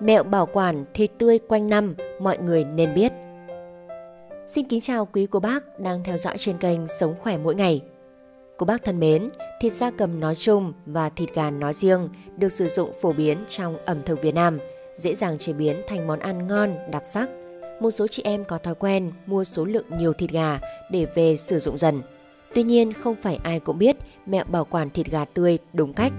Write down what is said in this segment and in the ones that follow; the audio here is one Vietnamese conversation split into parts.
mẹo bảo quản thịt tươi quanh năm mọi người nên biết. Xin kính chào quý cô bác đang theo dõi trên kênh Sống Khỏe Mỗi Ngày. Cô bác thân mến, thịt gia cầm nói chung và thịt gà nói riêng được sử dụng phổ biến trong ẩm thực Việt Nam, dễ dàng chế biến thành món ăn ngon, đặc sắc. Một số chị em có thói quen mua số lượng nhiều thịt gà để về sử dụng dần. Tuy nhiên, không phải ai cũng biết mẹo bảo quản thịt gà tươi đúng cách.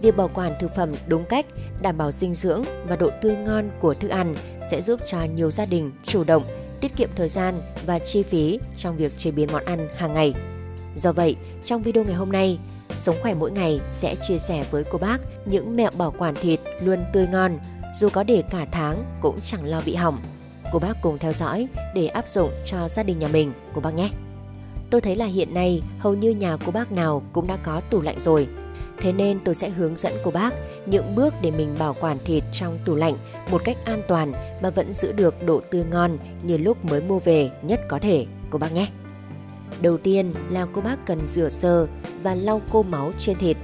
Việc bảo quản thực phẩm đúng cách, đảm bảo dinh dưỡng và độ tươi ngon của thức ăn sẽ giúp cho nhiều gia đình chủ động, tiết kiệm thời gian và chi phí trong việc chế biến món ăn hàng ngày. Do vậy, trong video ngày hôm nay, Sống Khỏe Mỗi Ngày sẽ chia sẻ với cô bác những mẹo bảo quản thịt luôn tươi ngon, dù có để cả tháng cũng chẳng lo bị hỏng. Cô bác cùng theo dõi để áp dụng cho gia đình nhà mình, cô bác nhé. Tôi thấy là hiện nay hầu như nhà cô bác nào cũng đã có tủ lạnh rồi. Thế nên tôi sẽ hướng dẫn cô bác những bước để mình bảo quản thịt trong tủ lạnh một cách an toàn mà vẫn giữ được độ tươi ngon như lúc mới mua về nhất có thể, cô bác nhé. Đầu tiên là cô bác cần rửa sơ và lau khô máu trên thịt.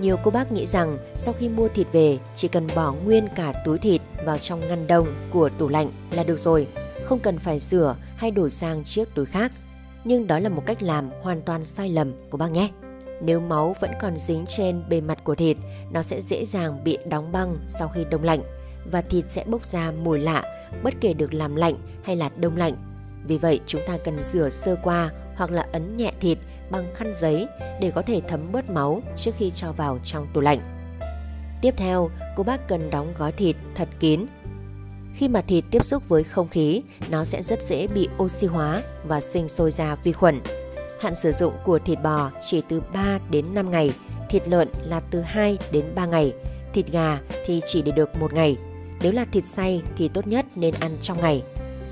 Nhiều cô bác nghĩ rằng sau khi mua thịt về chỉ cần bỏ nguyên cả túi thịt vào trong ngăn đông của tủ lạnh là được rồi, không cần phải rửa hay đổi sang chiếc túi khác. Nhưng đó là một cách làm hoàn toàn sai lầm, cô bác nhé. Nếu máu vẫn còn dính trên bề mặt của thịt, nó sẽ dễ dàng bị đóng băng sau khi đông lạnh và thịt sẽ bốc ra mùi lạ bất kể được làm lạnh hay là đông lạnh. Vì vậy, chúng ta cần rửa sơ qua hoặc là ấn nhẹ thịt bằng khăn giấy để có thể thấm bớt máu trước khi cho vào trong tủ lạnh. Tiếp theo, cô bác cần đóng gói thịt thật kín. Khi mà thịt tiếp xúc với không khí, nó sẽ rất dễ bị oxy hóa và sinh sôi ra vi khuẩn. Hạn sử dụng của thịt bò chỉ từ 3 đến 5 ngày, thịt lợn là từ 2 đến 3 ngày, thịt gà thì chỉ để được 1 ngày. Nếu là thịt xay thì tốt nhất nên ăn trong ngày.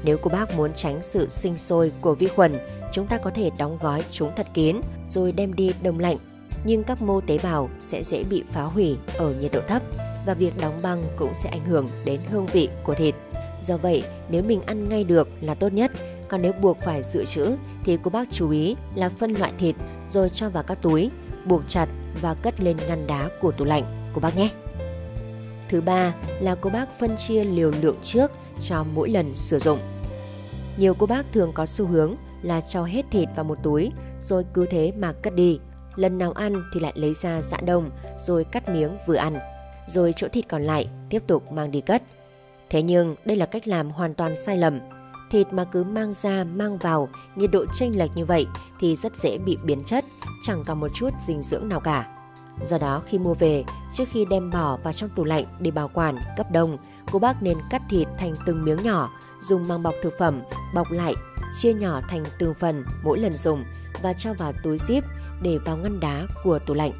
Nếu cô bác muốn tránh sự sinh sôi của vi khuẩn, chúng ta có thể đóng gói chúng thật kín rồi đem đi đông lạnh. Nhưng các mô tế bào sẽ dễ bị phá hủy ở nhiệt độ thấp và việc đóng băng cũng sẽ ảnh hưởng đến hương vị của thịt. Do vậy, nếu mình ăn ngay được là tốt nhất. Còn nếu buộc phải dự trữ thì cô bác chú ý là phân loại thịt rồi cho vào các túi, buộc chặt và cất lên ngăn đá của tủ lạnh, cô bác nhé. Thứ ba là cô bác phân chia liều lượng trước cho mỗi lần sử dụng. Nhiều cô bác thường có xu hướng là cho hết thịt vào một túi rồi cứ thế mà cất đi. Lần nào ăn thì lại lấy ra giã đông rồi cắt miếng vừa ăn, rồi chỗ thịt còn lại tiếp tục mang đi cất. Thế nhưng đây là cách làm hoàn toàn sai lầm. Thịt mà cứ mang ra mang vào nhiệt độ chênh lệch như vậy thì rất dễ bị biến chất, chẳng còn một chút dinh dưỡng nào cả. Do đó khi mua về, trước khi đem bỏ vào trong tủ lạnh để bảo quản cấp đông, cô bác nên cắt thịt thành từng miếng nhỏ, dùng màng bọc thực phẩm bọc lại, chia nhỏ thành từng phần mỗi lần dùng và cho vào túi zip để vào ngăn đá của tủ lạnh.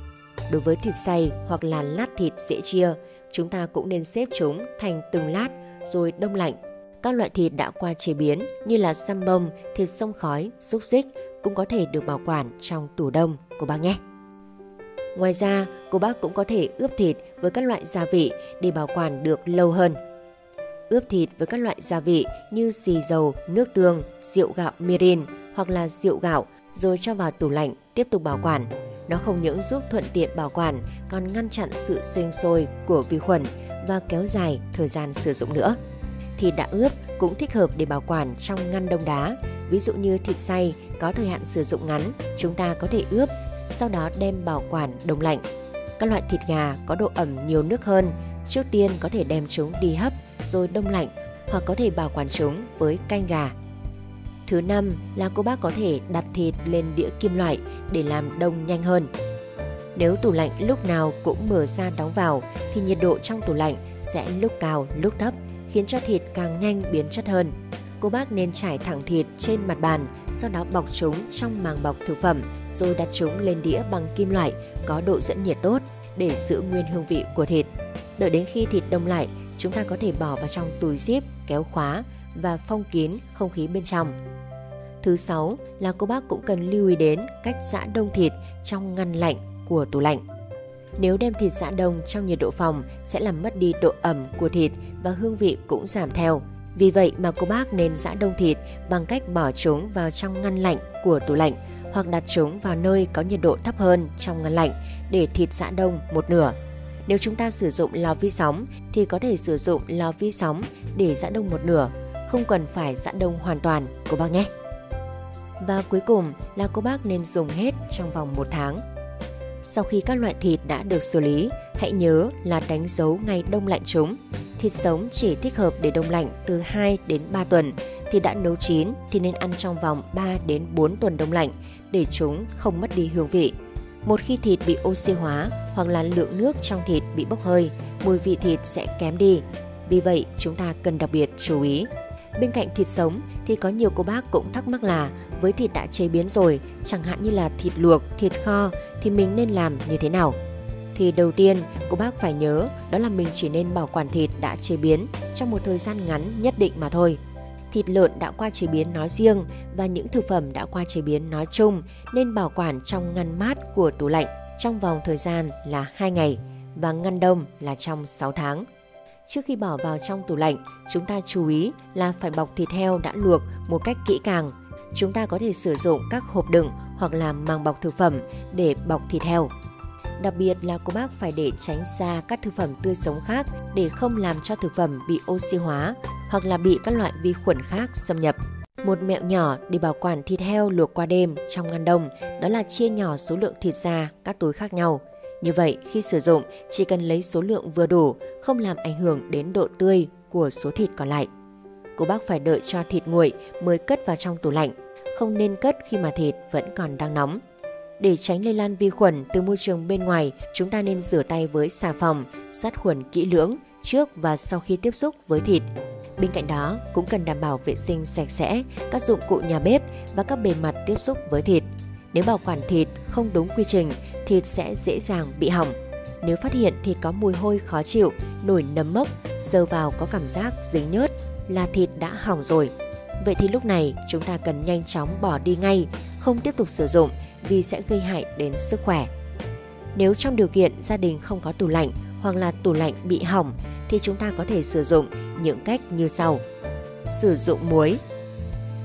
Đối với thịt xay hoặc là lát thịt dễ chia, chúng ta cũng nên xếp chúng thành từng lát rồi đông lạnh. Các loại thịt đã qua chế biến như là sam bông, thịt xông khói, xúc xích cũng có thể được bảo quản trong tủ đông, cô bác nhé. Ngoài ra, cô bác cũng có thể ướp thịt với các loại gia vị để bảo quản được lâu hơn. Ướp thịt với các loại gia vị như xì dầu, nước tương, rượu gạo mirin hoặc là rượu gạo rồi cho vào tủ lạnh tiếp tục bảo quản. Nó không những giúp thuận tiện bảo quản còn ngăn chặn sự sinh sôi của vi khuẩn và kéo dài thời gian sử dụng nữa. Thịt đã ướp cũng thích hợp để bảo quản trong ngăn đông đá. Ví dụ như thịt xay có thời hạn sử dụng ngắn, chúng ta có thể ướp, sau đó đem bảo quản đông lạnh. Các loại thịt gà có độ ẩm nhiều nước hơn, trước tiên có thể đem chúng đi hấp rồi đông lạnh hoặc có thể bảo quản chúng với canh gà. Thứ năm là cô bác có thể đặt thịt lên đĩa kim loại để làm đông nhanh hơn. Nếu tủ lạnh lúc nào cũng mở ra đóng vào thì nhiệt độ trong tủ lạnh sẽ lúc cao lúc thấp, khiến cho thịt càng nhanh biến chất hơn. Cô bác nên trải thẳng thịt trên mặt bàn, sau đó bọc chúng trong màng bọc thực phẩm rồi đặt chúng lên đĩa bằng kim loại có độ dẫn nhiệt tốt để giữ nguyên hương vị của thịt. Đợi đến khi thịt đông lại, chúng ta có thể bỏ vào trong túi zip, kéo khóa và phong kín không khí bên trong. Thứ sáu là cô bác cũng cần lưu ý đến cách giã đông thịt trong ngăn lạnh của tủ lạnh. Nếu đem thịt giã đông trong nhiệt độ phòng sẽ làm mất đi độ ẩm của thịt và hương vị cũng giảm theo. Vì vậy mà cô bác nên giã đông thịt bằng cách bỏ chúng vào trong ngăn lạnh của tủ lạnh hoặc đặt chúng vào nơi có nhiệt độ thấp hơn trong ngăn lạnh để thịt giã đông một nửa. Nếu chúng ta sử dụng lò vi sóng thì có thể sử dụng lò vi sóng để giã đông một nửa, không cần phải giã đông hoàn toàn cô bác nhé. Và cuối cùng là cô bác nên dùng hết trong vòng 1 tháng. Sau khi các loại thịt đã được xử lý, hãy nhớ là đánh dấu ngày đông lạnh chúng. Thịt sống chỉ thích hợp để đông lạnh từ 2 đến 3 tuần. Thịt đã nấu chín thì nên ăn trong vòng 3 đến 4 tuần đông lạnh để chúng không mất đi hương vị. Một khi thịt bị oxy hóa hoặc là lượng nước trong thịt bị bốc hơi, mùi vị thịt sẽ kém đi. Vì vậy, chúng ta cần đặc biệt chú ý. Bên cạnh thịt sống thì có nhiều cô bác cũng thắc mắc là với thịt đã chế biến rồi, chẳng hạn như là thịt luộc, thịt kho thì mình nên làm như thế nào? Thì đầu tiên, cô bác phải nhớ đó là mình chỉ nên bảo quản thịt đã chế biến trong một thời gian ngắn nhất định mà thôi. Thịt lợn đã qua chế biến nói riêng và những thực phẩm đã qua chế biến nói chung nên bảo quản trong ngăn mát của tủ lạnh trong vòng thời gian là 2 ngày và ngăn đông là trong 6 tháng. Trước khi bỏ vào trong tủ lạnh, chúng ta chú ý là phải bọc thịt heo đã luộc một cách kỹ càng. Chúng ta có thể sử dụng các hộp đựng hoặc là màng bọc thực phẩm để bọc thịt heo. Đặc biệt là cô bác phải để tránh xa các thực phẩm tươi sống khác để không làm cho thực phẩm bị oxy hóa hoặc là bị các loại vi khuẩn khác xâm nhập. Một mẹo nhỏ để bảo quản thịt heo luộc qua đêm trong ngăn đông đó là chia nhỏ số lượng thịt ra các túi khác nhau. Như vậy khi sử dụng chỉ cần lấy số lượng vừa đủ, không làm ảnh hưởng đến độ tươi của số thịt còn lại. Cô bác phải đợi cho thịt nguội mới cất vào trong tủ lạnh, không nên cất khi mà thịt vẫn còn đang nóng. Để tránh lây lan vi khuẩn từ môi trường bên ngoài, chúng ta nên rửa tay với xà phòng, sát khuẩn kỹ lưỡng trước và sau khi tiếp xúc với thịt. Bên cạnh đó, cũng cần đảm bảo vệ sinh sạch sẽ các dụng cụ nhà bếp và các bề mặt tiếp xúc với thịt. Nếu bảo quản thịt không đúng quy trình, thịt sẽ dễ dàng bị hỏng. Nếu phát hiện thịt có mùi hôi khó chịu, nổi nấm mốc, sờ vào có cảm giác dính nhớt là thịt đã hỏng rồi. Vậy thì lúc này chúng ta cần nhanh chóng bỏ đi ngay, không tiếp tục sử dụng vì sẽ gây hại đến sức khỏe. Nếu trong điều kiện gia đình không có tủ lạnh hoặc là tủ lạnh bị hỏng thì chúng ta có thể sử dụng những cách như sau. Sử dụng muối.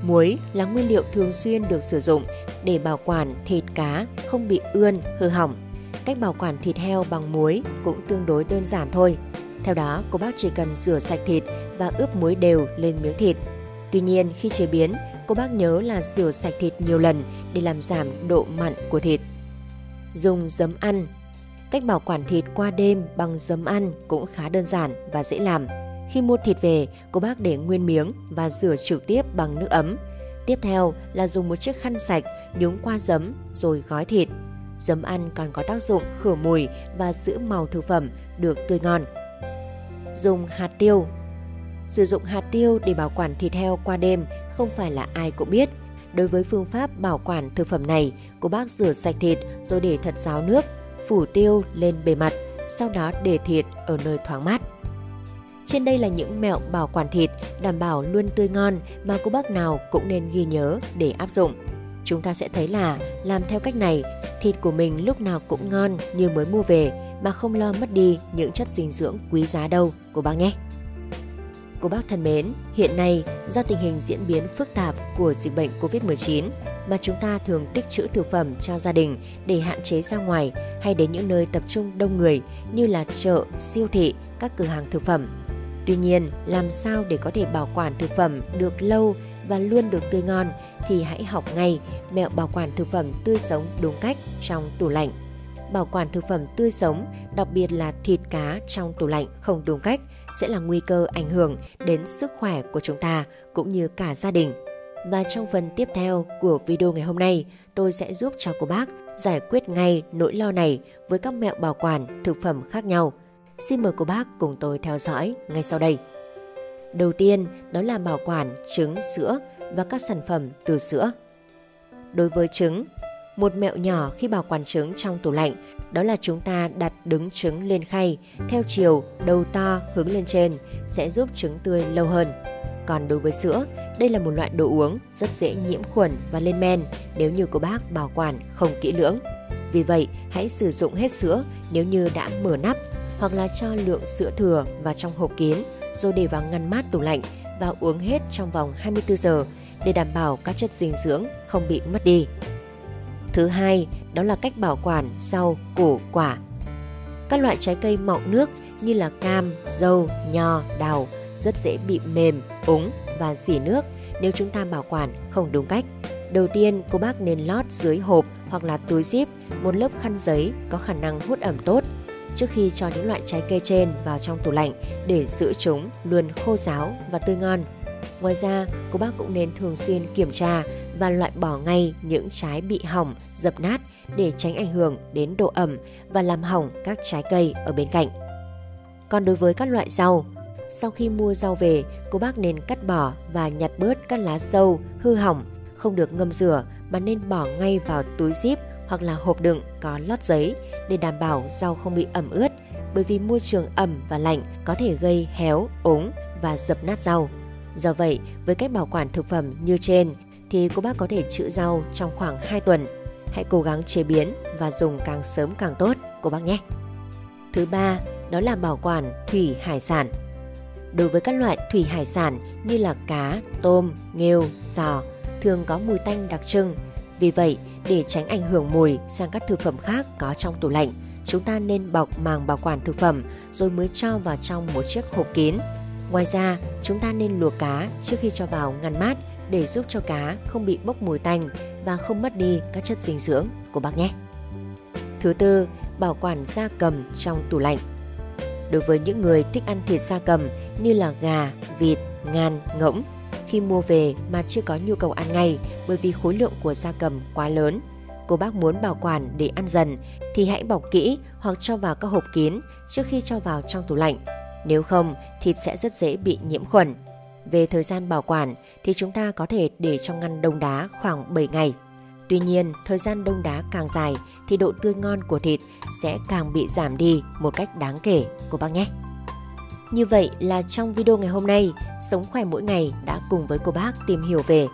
Muối là nguyên liệu thường xuyên được sử dụng để bảo quản thịt cá không bị ươn, hư hỏng. Cách bảo quản thịt heo bằng muối cũng tương đối đơn giản thôi. Theo đó, cô bác chỉ cần rửa sạch thịt và ướp muối đều lên miếng thịt. Tuy nhiên, khi chế biến, cô bác nhớ là rửa sạch thịt nhiều lần để làm giảm độ mặn của thịt. Dùng giấm ăn. Cách bảo quản thịt qua đêm bằng giấm ăn cũng khá đơn giản và dễ làm. Khi mua thịt về, cô bác để nguyên miếng và rửa trực tiếp bằng nước ấm. Tiếp theo là dùng một chiếc khăn sạch nhúng qua giấm rồi gói thịt. Giấm ăn còn có tác dụng khử mùi và giữ màu thực phẩm được tươi ngon. Dùng hạt tiêu. Sử dụng hạt tiêu để bảo quản thịt heo qua đêm không phải là ai cũng biết. Đối với phương pháp bảo quản thực phẩm này, cô bác rửa sạch thịt rồi để thật ráo nước, phủ tiêu lên bề mặt, sau đó để thịt ở nơi thoáng mát. Trên đây là những mẹo bảo quản thịt đảm bảo luôn tươi ngon mà cô bác nào cũng nên ghi nhớ để áp dụng. Chúng ta sẽ thấy là làm theo cách này, thịt của mình lúc nào cũng ngon như mới mua về mà không lo mất đi những chất dinh dưỡng quý giá đâu cô bác nhé. Cô bác thân mến, hiện nay do tình hình diễn biến phức tạp của dịch bệnh Covid-19 mà chúng ta thường tích trữ thực phẩm cho gia đình để hạn chế ra ngoài hay đến những nơi tập trung đông người như là chợ, siêu thị, các cửa hàng thực phẩm. Tuy nhiên, làm sao để có thể bảo quản thực phẩm được lâu và luôn được tươi ngon thì hãy học ngay mẹo bảo quản thực phẩm tươi sống đúng cách trong tủ lạnh. Bảo quản thực phẩm tươi sống, đặc biệt là thịt cá trong tủ lạnh không đúng cách sẽ là nguy cơ ảnh hưởng đến sức khỏe của chúng ta cũng như cả gia đình. Và trong phần tiếp theo của video ngày hôm nay, tôi sẽ giúp cho cô bác giải quyết ngay nỗi lo này với các mẹo bảo quản thực phẩm khác nhau. Xin mời cô bác cùng tôi theo dõi ngay sau đây. Đầu tiên đó là bảo quản trứng, sữa và các sản phẩm từ sữa. Đối với trứng, một mẹo nhỏ khi bảo quản trứng trong tủ lạnh đó là chúng ta đặt đứng trứng lên khay theo chiều đầu to hướng lên trên sẽ giúp trứng tươi lâu hơn. Còn đối với sữa, đây là một loại đồ uống rất dễ nhiễm khuẩn và lên men nếu như cô bác bảo quản không kỹ lưỡng. Vì vậy, hãy sử dụng hết sữa nếu như đã mở nắp hoặc là cho lượng sữa thừa vào trong hộp kín rồi để vào ngăn mát tủ lạnh và uống hết trong vòng 24 giờ để đảm bảo các chất dinh dưỡng không bị mất đi. Thứ hai, đó là cách bảo quản rau, củ, quả. Các loại trái cây mọng nước như là cam, dâu, nho, đào rất dễ bị mềm, úng và rỉ nước nếu chúng ta bảo quản không đúng cách. Đầu tiên, cô bác nên lót dưới hộp hoặc là túi zip một lớp khăn giấy có khả năng hút ẩm tốt trước khi cho những loại trái cây trên vào trong tủ lạnh để giữ chúng luôn khô ráo và tươi ngon. Ngoài ra, cô bác cũng nên thường xuyên kiểm tra và loại bỏ ngay những trái bị hỏng, dập nát để tránh ảnh hưởng đến độ ẩm và làm hỏng các trái cây ở bên cạnh. Còn đối với các loại rau, sau khi mua rau về, cô bác nên cắt bỏ và nhặt bớt các lá sâu, hư hỏng, không được ngâm rửa mà nên bỏ ngay vào túi zip hoặc là hộp đựng có lót giấy để đảm bảo rau không bị ẩm ướt, bởi vì môi trường ẩm và lạnh có thể gây héo, úng và dập nát rau. Do vậy, với cách bảo quản thực phẩm như trên thì cô bác có thể trữ rau trong khoảng 2 tuần. Hãy cố gắng chế biến và dùng càng sớm càng tốt cô bác nhé. Thứ ba, đó là bảo quản thủy hải sản. Đối với các loại thủy hải sản như là cá, tôm, nghêu, sò thường có mùi tanh đặc trưng. Vì vậy, để tránh ảnh hưởng mùi sang các thực phẩm khác có trong tủ lạnh, chúng ta nên bọc màng bảo quản thực phẩm rồi mới cho vào trong một chiếc hộp kín. Ngoài ra, chúng ta nên luộc cá trước khi cho vào ngăn mát để giúp cho cá không bị bốc mùi tanh và không mất đi các chất dinh dưỡng của bác nhé. Thứ tư, bảo quản gia cầm trong tủ lạnh. Đối với những người thích ăn thịt gia cầm như là gà, vịt, ngan, ngỗng, khi mua về mà chưa có nhu cầu ăn ngay bởi vì khối lượng của gia cầm quá lớn, cô bác muốn bảo quản để ăn dần thì hãy bọc kỹ hoặc cho vào các hộp kín trước khi cho vào trong tủ lạnh. Nếu không, thịt sẽ rất dễ bị nhiễm khuẩn. Về thời gian bảo quản thì chúng ta có thể để trong ngăn đông đá khoảng 7 ngày. Tuy nhiên, thời gian đông đá càng dài thì độ tươi ngon của thịt sẽ càng bị giảm đi một cách đáng kể cô bác nhé. Như vậy là trong video ngày hôm nay, Sống Khỏe Mỗi Ngày đã cùng với cô bác tìm hiểu về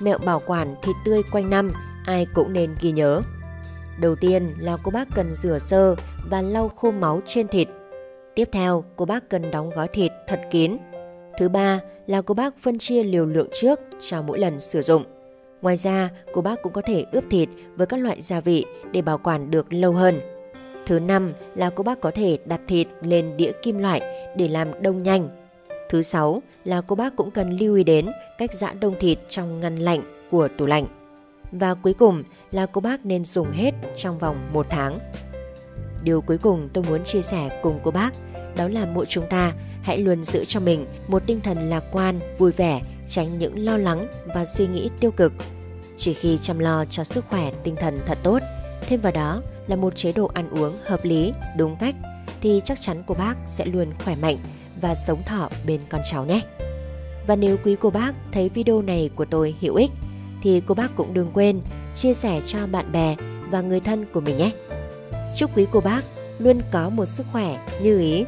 mẹo bảo quản thịt tươi quanh năm ai cũng nên ghi nhớ. Đầu tiên là cô bác cần rửa sơ và lau khô máu trên thịt. Tiếp theo, cô bác cần đóng gói thịt thật kín. Thứ ba là cô bác phân chia liều lượng trước cho mỗi lần sử dụng. Ngoài ra, cô bác cũng có thể ướp thịt với các loại gia vị để bảo quản được lâu hơn. Thứ năm là cô bác có thể đặt thịt lên đĩa kim loại để làm đông nhanh. Thứ sáu là cô bác cũng cần lưu ý đến cách giã đông thịt trong ngăn lạnh của tủ lạnh. Và cuối cùng là cô bác nên dùng hết trong vòng 1 tháng. Điều cuối cùng tôi muốn chia sẻ cùng cô bác đó là mỗi chúng ta hãy luôn giữ cho mình một tinh thần lạc quan, vui vẻ, tránh những lo lắng và suy nghĩ tiêu cực. Chỉ khi chăm lo cho sức khỏe tinh thần thật tốt, thêm vào đó là một chế độ ăn uống hợp lý, đúng cách thì chắc chắn cô bác sẽ luôn khỏe mạnh và sống thọ bên con cháu nhé. Và nếu quý cô bác thấy video này của tôi hữu ích thì cô bác cũng đừng quên chia sẻ cho bạn bè và người thân của mình nhé. Chúc quý cô bác luôn có một sức khỏe như ý.